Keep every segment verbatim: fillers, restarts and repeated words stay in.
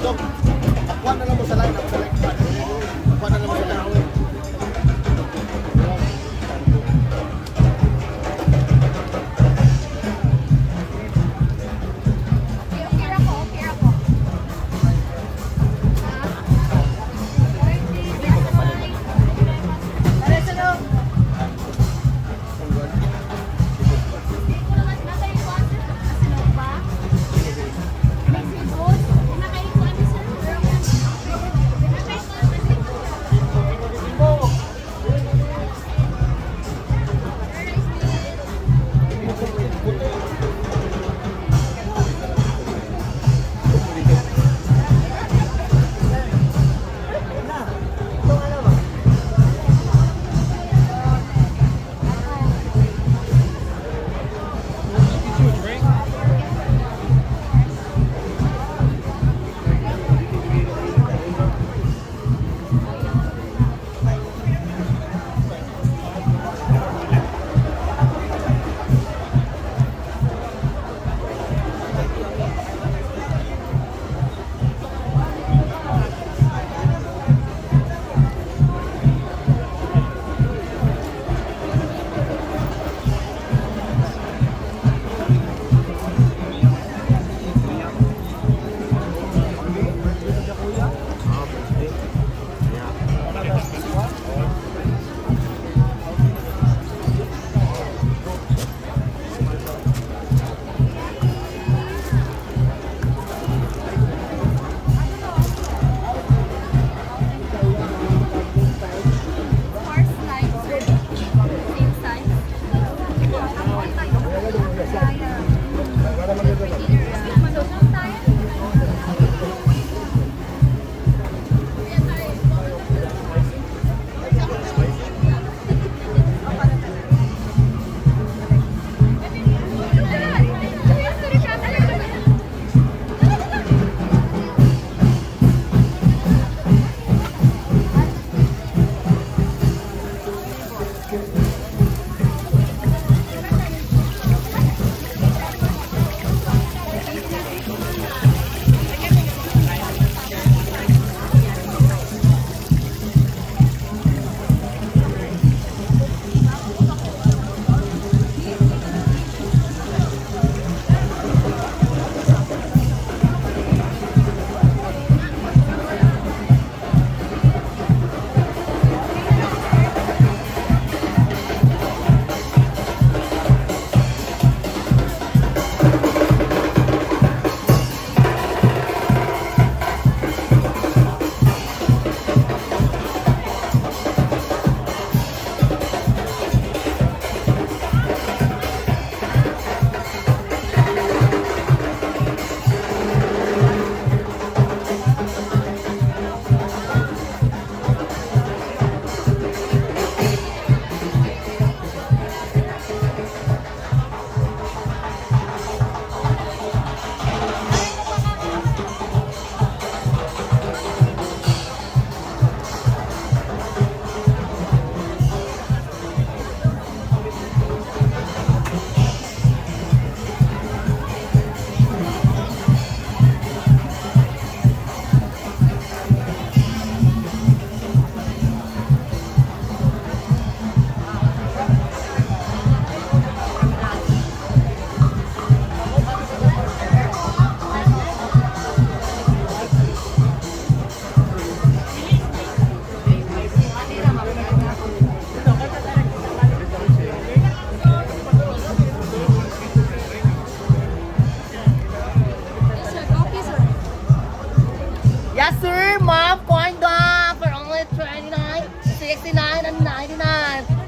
Dog, kuha na lang mo sa lineup, sa lineup. Kuha na lang mo sa lineup.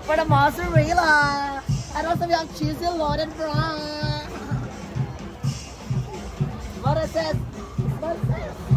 For the mozzarella, and also we have cheesy loaded fries. What is this? What is this?